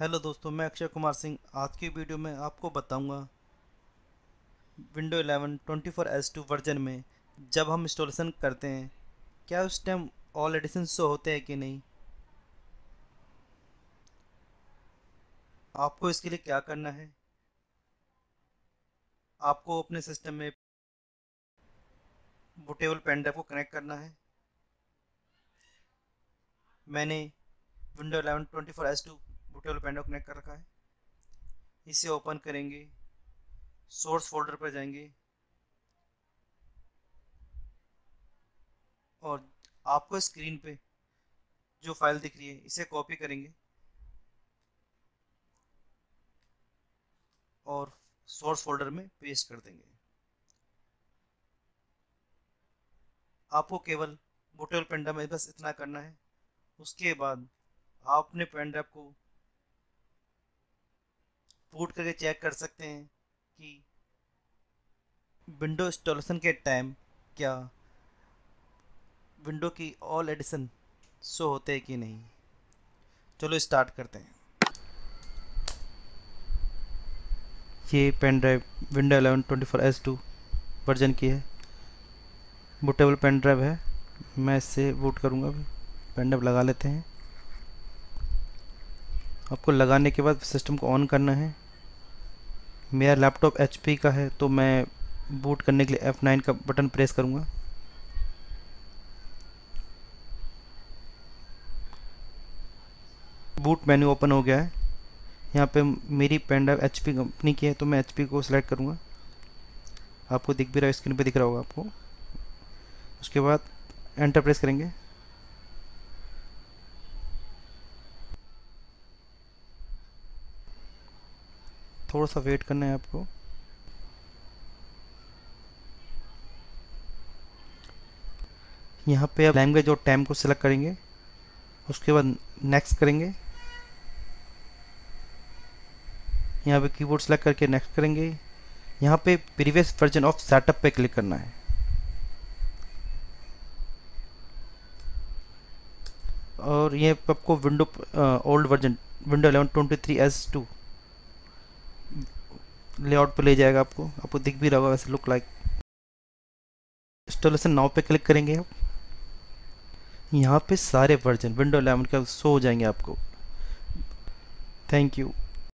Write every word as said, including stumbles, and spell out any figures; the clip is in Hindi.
हेलो दोस्तों, मैं अक्षय कुमार सिंह। आज की वीडियो में आपको बताऊंगा window eleven twenty four S two version में जब हम इंस्टॉलेशन करते हैं क्या उस टाइम ऑल एडिशन शो होते हैं कि नहीं। आपको इसके लिए क्या करना है, आपको अपने सिस्टम में बूटेबल पेन ड्राइव को कनेक्ट करना है। मैंने window eleven twenty four S two bootable pen drive connect कर रखा है। इसे ओपन करेंगे, सोर्स फोल्डर पर जाएंगे और आपको स्क्रीन पे जो फाइल दिख रही है इसे कॉपी करेंगे और सोर्स फोल्डर में पेस्ट कर देंगे। आपको केवल बूटेबल पेन ड्राइव में बस इतना करना है। उसके बाद आप अपने पेन ड्राइव को बूट करके चेक कर सकते हैं कि विंडो इंस्टॉलेशन के टाइम क्या विंडो की ऑल एडिशन शो होते हैं कि नहीं। चलो स्टार्ट करते हैं। ये pen drive window eleven twenty four S two version की है, बूटेबल पेन ड्राइव है। मैं इससे बूट करूँगा। पेन ड्राइव लगा लेते हैं। आपको लगाने के बाद सिस्टम को ऑन करना है। मेरा लैपटॉप एच पी का है तो मैं बूट करने के लिए एफ नाइन का बटन प्रेस करूँगा। बूट मेन्यू ओपन हो गया है। यहाँ पे मेरी pen drive H P company की है तो मैं एच पी को सिलेक्ट करूँगा। आपको दिख भी रहा है, स्क्रीन पे दिख रहा होगा आपको। उसके बाद एंटर प्रेस करेंगे। थोड़ा सा वेट करना है आपको। यहाँ पे आप लैंग्वेज और टाइम को सिलेक्ट करेंगे, उसके बाद नेक्स्ट करेंगे। यहाँ पे कीबोर्ड सेलेक्ट करके नेक्स्ट करेंगे। यहाँ पे प्रीवियस वर्जन ऑफ सेटअप पे क्लिक करना है। और ये आपको window old version window eleven twenty three S two layout पे ले जाएगा। आपको आपको दिख भी रहा होगा वैसे, लुक लाइक। इंस्टॉलेशन नाउ पे क्लिक करेंगे आप। यहाँ पे सारे वर्जन विंडो इलेवन का शो हो जाएंगे आपको। Thank you.